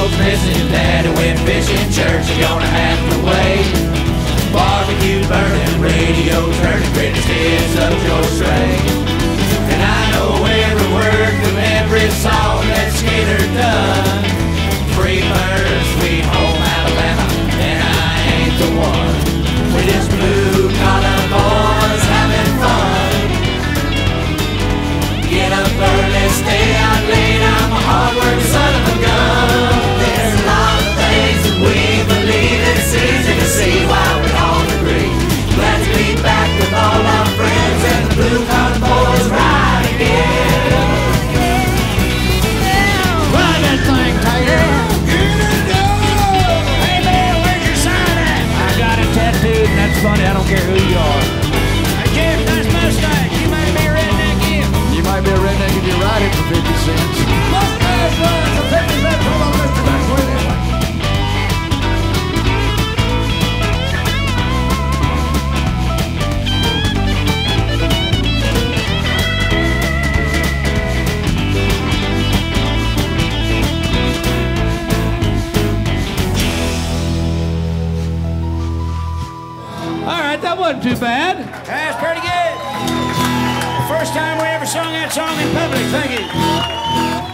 goes missing, Daddy went fishing, church is gonna have to wait. Barbecue burning, radio turning, greatest hits of George Strait. And I know every word from every song that Skinner done. Free bird, sweet home Alabama, and I ain't the one. We're just blue collar boys having fun. Get up early, stay out late, I'm a hard worker, son of a gun. There's a lot of things that we believe, it's easy to see why we all agree. Glad to be back with all our friends and the blue collar boys ride again. Ride that thing, Tiger! Hey man, where's your sign at? I got it tattooed and that's funny, I don't care who you are. Hey Jeff, nice mustache, you might be a redneck if. You might be a redneck if you ride it for 50 cents. Mustache rides for 50 cents, hold on, Mr. Back. That wasn't too bad. That's pretty good. First time we ever sung that song in public. Thank you.